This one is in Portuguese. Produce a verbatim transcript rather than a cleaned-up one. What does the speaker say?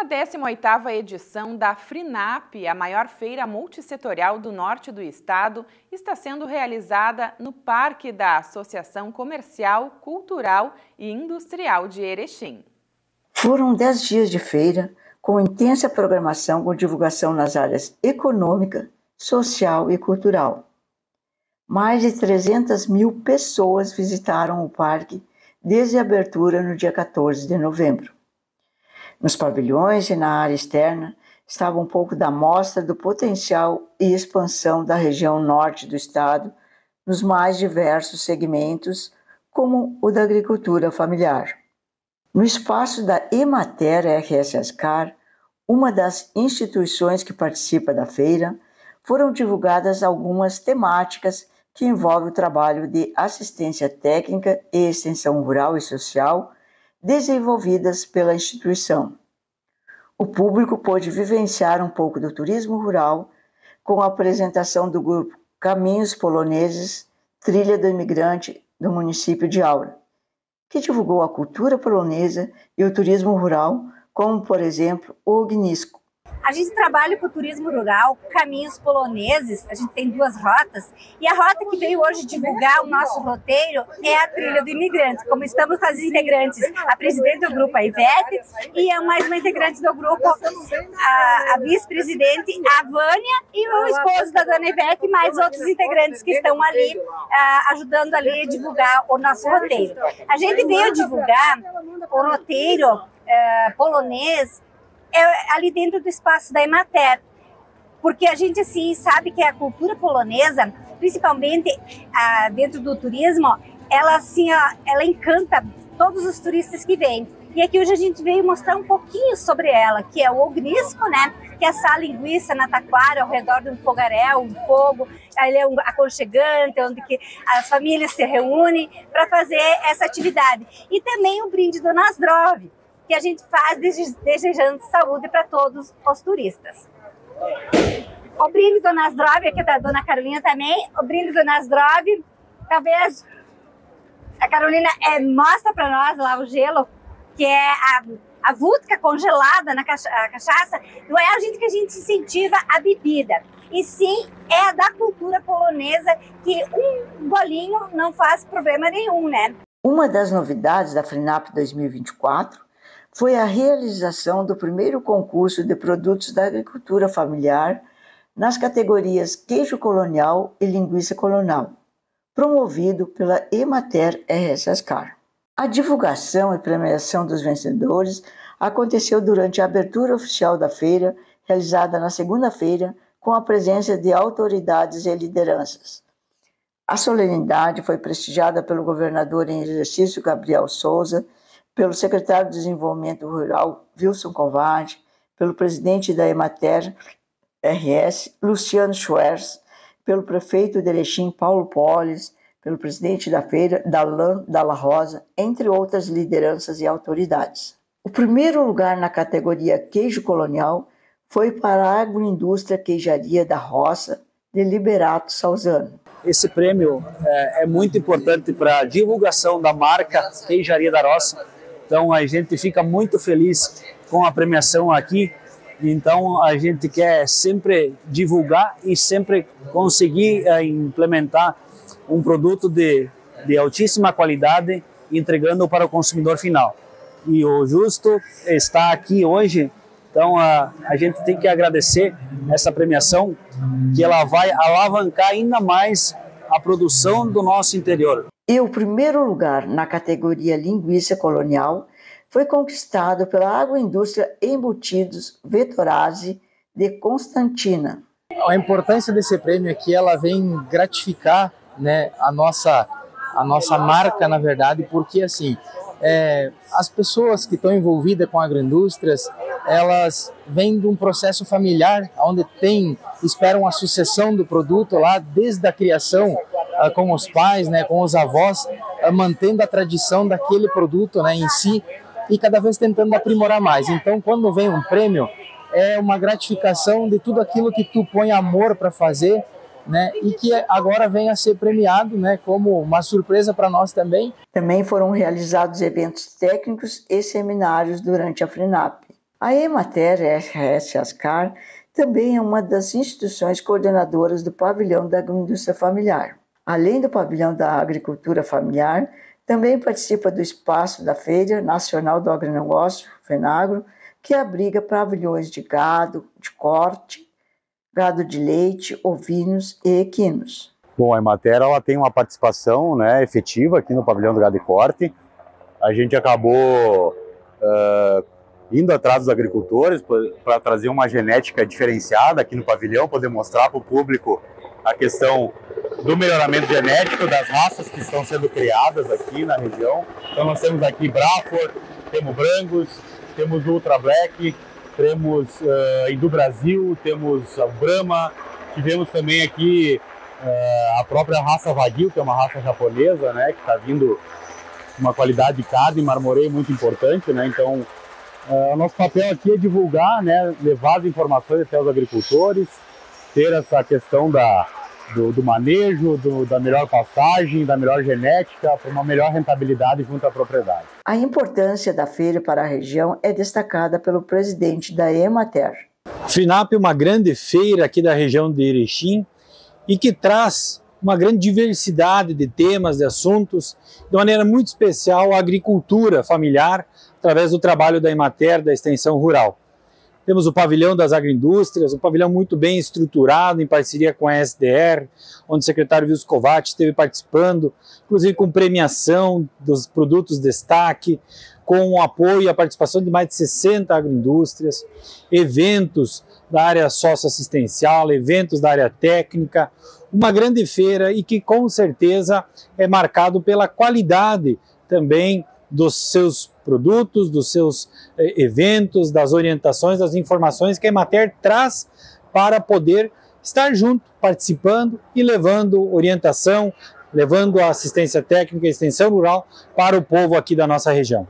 A décima oitava edição da Frinape, a maior feira multissetorial do norte do estado, está sendo realizada no Parque da Associação Comercial, Cultural e Industrial de Erechim. Foram dez dias de feira, com intensa programação com divulgação nas áreas econômica, social e cultural. Mais de trezentas mil pessoas visitaram o parque desde a abertura no dia quatorze de novembro. Nos pavilhões e na área externa estava um pouco da mostra do potencial e expansão da região norte do estado nos mais diversos segmentos, como o da agricultura familiar. No espaço da Emater R S Ascar, uma das instituições que participa da feira, foram divulgadas algumas temáticas que envolvem o trabalho de assistência técnica e extensão rural e social desenvolvidas pela instituição. O público pôde vivenciar um pouco do turismo rural com a apresentação do grupo Caminhos Poloneses, Trilha do Imigrante do município de Aura, que divulgou a cultura polonesa e o turismo rural, como, por exemplo, o Ognisko. A gente trabalha com o turismo rural, caminhos poloneses, a gente tem duas rotas, e a rota que veio hoje divulgar o nosso roteiro é a Trilha do Imigrante, como estamos com as integrantes, a presidente do grupo, a Ivete, e mais uma integrante do grupo, a, a vice-presidente, a Vânia, e o esposo da dona Ivete, e mais outros integrantes que estão ali, a, ajudando ali a divulgar o nosso roteiro. A gente veio divulgar o roteiro a, polonês, é ali dentro do espaço da Emater, porque a gente assim sabe que a cultura polonesa, principalmente ah, dentro do turismo, ela assim, ó, ela encanta todos os turistas que vêm. E aqui hoje a gente veio mostrar um pouquinho sobre ela, que é o Ognisko, né? Que é essa linguiça na taquara, ao redor de um fogaréu, um fogo, ele é um aconchegante, onde que as famílias se reúnem para fazer essa atividade. E também o brinde do Na zdrowie, que a gente faz desejando saúde para todos os turistas. O brinde do Na zdrowie, aqui da dona Carolina também, o brinde do Na zdrowie, talvez a Carolina é, mostra para nós lá o gelo, que é a, a vodka congelada na cacha, a cachaça, não é a gente que a gente incentiva a bebida, e sim é da cultura polonesa, que um bolinho não faz problema nenhum, né? Uma das novidades da Frinape dois mil e vinte e quatro foi a realização do primeiro concurso de produtos da agricultura familiar nas categorias Queijo Colonial e Linguiça Colonial, promovido pela Emater R S Ascar. A divulgação e premiação dos vencedores aconteceu durante a abertura oficial da feira, realizada na segunda-feira, com a presença de autoridades e lideranças. A solenidade foi prestigiada pelo governador em exercício Gabriel Souza, pelo secretário de Desenvolvimento Rural, Wilson Covarde, pelo presidente da Emater R S, Luciano Schweres, pelo prefeito de Erechim, Paulo Polis, pelo presidente da feira, Dallan Dalla Rosa, entre outras lideranças e autoridades. O primeiro lugar na categoria Queijo Colonial foi para a Agroindústria Queijaria da Roça, de Liberato Salzano. Esse prêmio é, é muito importante para a divulgação da marca Queijaria da Roça. Então a gente fica muito feliz com a premiação aqui, então a gente quer sempre divulgar e sempre conseguir implementar um produto de, de altíssima qualidade, entregando para o consumidor final. E o Justo está aqui hoje, então a, a gente tem que agradecer essa premiação, que ela vai alavancar ainda mais a produção do nosso interior. E o primeiro lugar na categoria Linguiça Colonial foi conquistado pela Agroindústria Embutidos Vetorazzi de Constantina. A importância desse prêmio é que ela vem gratificar, né, a nossa a nossa marca, na verdade, porque assim é, as pessoas que estão envolvidas com agroindústrias, elas vêm de um processo familiar, onde tem esperam a sucessão do produto lá desde a criação, com os pais, né, com os avós, mantendo a tradição daquele produto, né, em si, e cada vez tentando aprimorar mais. Então, quando vem um prêmio, é uma gratificação de tudo aquilo que tu põe amor para fazer, né, e que agora vem a ser premiado, né, como uma surpresa para nós também. Também foram realizados eventos técnicos e seminários durante a Frinape. A Emater/R S-Ascar também é uma das instituições coordenadoras do pavilhão da agroindústria familiar. Além do pavilhão da agricultura familiar, também participa do espaço da Feira Nacional do Agronegócio, Fenagro, que abriga pavilhões de gado, de corte, gado de leite, ovinos e equinos. Bom, a Emater ela tem uma participação né, efetiva aqui no pavilhão do gado de corte. A gente acabou uh, indo atrás dos agricultores para trazer uma genética diferenciada aqui no pavilhão, poder mostrar para o público a questão do melhoramento genético das raças que estão sendo criadas aqui na região. Então nós temos aqui Brafford, temos Brangos, temos Ultra Black, temos uh, Indubrasil, temos a Brahma, tivemos também aqui uh, a própria raça Wagyu, que é uma raça japonesa, né, que está vindo uma qualidade de carne e marmoreio muito importante, né, então uh, o nosso papel aqui é divulgar, né, levar as informações até os agricultores, ter essa questão da, do, do manejo, do, da melhor pastagem, da melhor genética, para uma melhor rentabilidade junto à propriedade. A importância da feira para a região é destacada pelo presidente da Emater. Frinape é uma grande feira aqui da região de Erechim e que traz uma grande diversidade de temas, de assuntos, de maneira muito especial a agricultura familiar, através do trabalho da Emater, da extensão rural. Temos o pavilhão das agroindústrias, um pavilhão muito bem estruturado, em parceria com a S D R, onde o secretário Wilson Covarde esteve participando, inclusive com premiação dos produtos destaque, com o apoio e a participação de mais de sessenta agroindústrias, eventos da área socioassistencial, eventos da área técnica, uma grande feira e que com certeza é marcado pela qualidade também dos seus produtos, dos seus eventos, das orientações, das informações que a Emater traz para poder estar junto, participando e levando orientação, levando a assistência técnica e extensão rural para o povo aqui da nossa região.